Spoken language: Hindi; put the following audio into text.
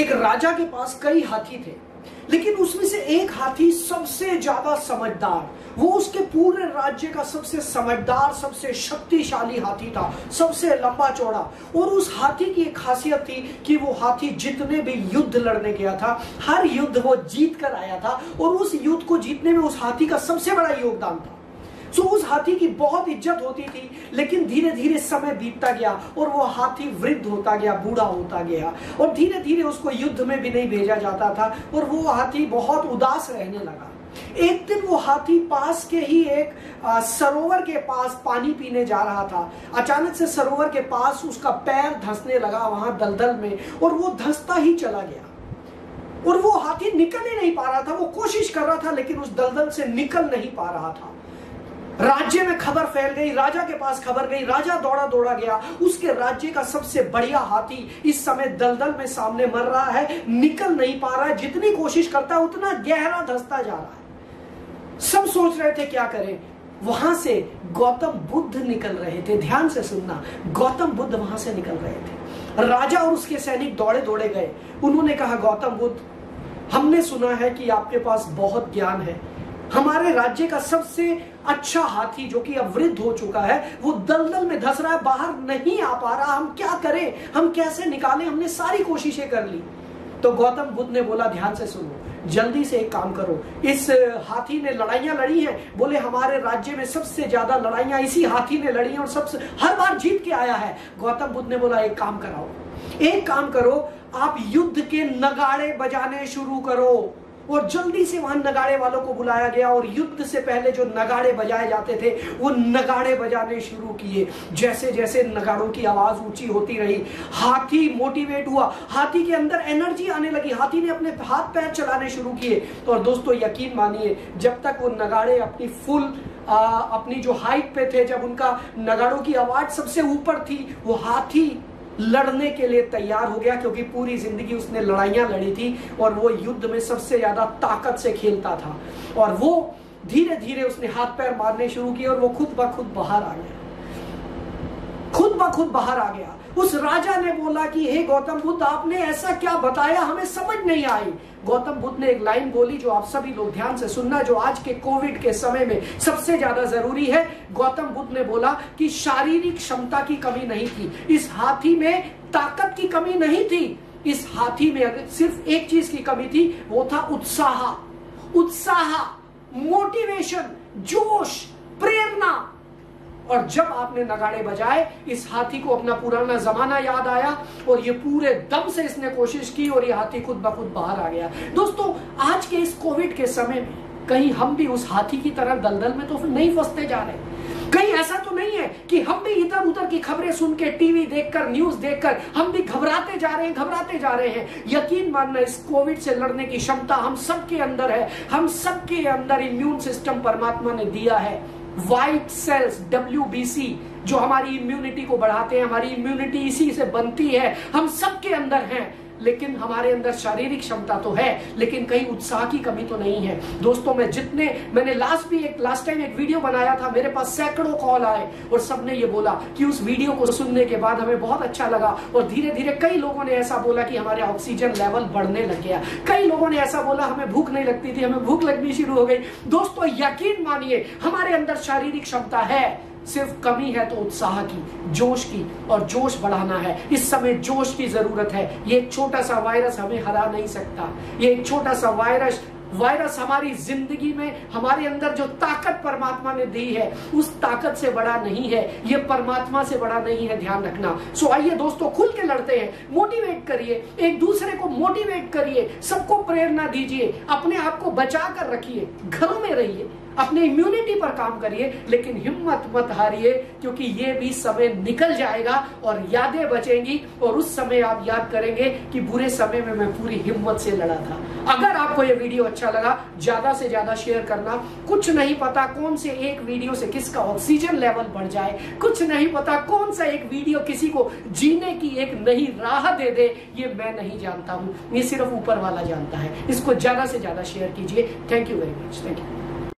एक राजा के पास कई हाथी थे, लेकिन उसमें से एक हाथी सबसे ज्यादा समझदार, वो उसके पूरे राज्य का सबसे समझदार, सबसे शक्तिशाली हाथी था, सबसे लंबा चौड़ा। और उस हाथी की एक खासियत थी कि वो हाथी जितने भी युद्ध लड़ने गया था, हर युद्ध वो जीत कर आया था, और उस युद्ध को जीतने में उस हाथी का सबसे बड़ा योगदान था। तो उस हाथी की बहुत इज्जत होती थी, लेकिन धीरे धीरे समय बीतता गया और वो हाथी वृद्ध होता गया, बूढ़ा होता गया, और धीरे धीरे उसको युद्ध में भी नहीं भेजा जाता था, और वो हाथी बहुत उदास रहने लगा। एक दिन वो हाथी पास के ही एक सरोवर के पास पानी पीने जा रहा था। अचानक से सरोवर के पास उसका पैर धंसने लगा वहां दलदल में, और वो धंसता ही चला गया, और वो हाथी निकल ही नहीं पा रहा था। वो कोशिश कर रहा था लेकिन उस दलदल से निकल नहीं पा रहा था। राज्य में खबर फैल गई, राजा के पास खबर गई, राजा दौड़ा गया। उसके राज्य का सबसे बढ़िया हाथी इस समय दलदल में सामने मर रहा है, निकल नहीं पा रहा है, जितनी कोशिश करता है उतना गहरा धंसता जा रहा है। सब सोच रहे थे क्या करें। वहां से गौतम बुद्ध निकल रहे थे, ध्यान से सुनना, गौतम बुद्ध वहां से निकल रहे थे। राजा और उसके सैनिक दौड़े गए। उन्होंने कहा, गौतम बुद्ध, हमने सुना है कि आपके पास बहुत ज्ञान है। हमारे राज्य का सबसे अच्छा हाथी जो कि अब वृद्ध हो चुका है, वो दलदल में धंस रहा है, बाहर नहीं आ पा रहा। हम क्या करें, हम कैसे निकालें, हमने सारी कोशिशें कर ली। तो गौतम बुद्ध ने बोला, ध्यान से सुनो, जल्दी से एक काम करो। इस हाथी ने लड़ाइयां लड़ी हैं, बोले हमारे राज्य में सबसे ज्यादा लड़ाइयां इसी हाथी ने लड़ी हैं और सबसे हर बार जीत के आया है। गौतम बुद्ध ने बोला, एक काम करो, आप युद्ध के नगाड़े बजाने शुरू करो। और जल्दी से वहां नगाड़े वालों को बुलाया गया, और युद्ध से पहले जो नगाड़े बजाए जाते थे वो नगाड़े बजाने शुरू किए। जैसे जैसे नगाड़ों की आवाज ऊंची होती रही, हाथी मोटिवेट हुआ, हाथी के अंदर एनर्जी आने लगी, हाथी ने अपने हाथ पैर चलाने शुरू किए। और दोस्तों यकीन मानिए, जब तक वो नगाड़े अपनी अपनी जो हाइट पे थे, जब उनका नगाड़ों की आवाज सबसे ऊपर थी, वो हाथी लड़ने के लिए तैयार हो गया, क्योंकि पूरी जिंदगी उसने लड़ाइयां लड़ी थी और वो युद्ध में सबसे ज्यादा ताकत से खेलता था। और वो धीरे धीरे उसने हाथ पैर मारने शुरू किए, और वो खुद ब खुद बाहर आ गया। उस राजा ने बोला कि हे गौतम बुद्ध, आपने ऐसा क्या बताया, हमें समझ नहीं आई। गौतम बुद्ध ने एक लाइन बोली जो आप सभी लोग ध्यान से सुनना, जो आज के कोविड के समय में सबसे ज्यादा जरूरी है। गौतम बुद्ध ने बोला कि शारीरिक क्षमता की कमी नहीं थी इस हाथी में, ताकत की कमी नहीं थी इस हाथी में, सिर्फ एक चीज की कमी थी, वो था उत्साह, मोटिवेशन, जोश, प्रेरणा। और जब आपने नगाड़े बजाए, इस हाथी को अपना पुराना जमाना याद आया, और ये पूरे दम से इसने कोशिश की, और ये हाथी खुद ब खुद बाहर आ गया। दोस्तों आज के इस कोविड के समय में कहीं हम भी उस हाथी की तरह दलदल में तो नहीं फंसते जा रहे। कहीं ऐसा तो नहीं है कि हम भी इधर उधर की खबरें सुन के, टीवी देखकर, न्यूज देखकर हम भी घबराते जा रहे हैं। यकीन मानना, इस कोविड से लड़ने की क्षमता हम सबके अंदर है। हम सबके अंदर इम्यून सिस्टम परमात्मा ने दिया है। वाइट सेल्स WBC जो हमारी इम्यूनिटी को बढ़ाते हैं, हमारी इम्यूनिटी इसी से बनती है, हम सबके अंदर हैं। लेकिन हमारे अंदर शारीरिक क्षमता तो है, लेकिन कहीं उत्साह की कमी तो नहीं है। दोस्तों मैंने लास्ट टाइम एक वीडियो बनाया था, मेरे पास सैकड़ों कॉल आए और सबने ये बोला कि उस वीडियो को सुनने के बाद हमें बहुत अच्छा लगा। और धीरे धीरे कई लोगों ने ऐसा बोला कि हमारे ऑक्सीजन लेवल बढ़ने लग गया। कई लोगों ने ऐसा बोला हमें भूख नहीं लगती थी, हमें भूख लगनी शुरू हो गई। दोस्तों यकीन मानिए, हमारे अंदर शारीरिक क्षमता है, सिर्फ कमी है तो उत्साह की, जोश की। और जोश बढ़ाना है, इस समय जोश की जरूरत है। ये एक छोटा सा वायरस हमें हरा नहीं सकता। ये एक छोटा सा वायरस हमारी जिंदगी में, हमारे अंदर जो ताकत परमात्मा ने दी है, उस ताकत से बड़ा नहीं है, ये परमात्मा से बड़ा नहीं है, ध्यान रखना। सो आइए दोस्तों, खुल के लड़ते हैं, मोटिवेट करिए, एक दूसरे को मोटिवेट करिए, सबको प्रेरणा दीजिए, अपने आप को बचा कर रखिए, घरों में रहिए, अपने इम्यूनिटी पर काम करिए, लेकिन हिम्मत मत हारिए, क्योंकि ये भी समय निकल जाएगा और यादें बचेंगी। और उस समय आप याद करेंगे कि बुरे समय में मैं पूरी हिम्मत से लड़ा था। अगर आपको ये वीडियो अच्छा लगा, ज्यादा से ज्यादा शेयर करना। कुछ नहीं पता कौन से एक वीडियो से किसका ऑक्सीजन लेवल बढ़ जाए, कुछ नहीं पता कौन सा एक वीडियो किसी को जीने की एक नई राह दे दे, ये मैं नहीं जानता हूँ, ये सिर्फ ऊपर वाला जानता है। इसको ज्यादा से ज्यादा शेयर कीजिए। Thank you very much, thank you.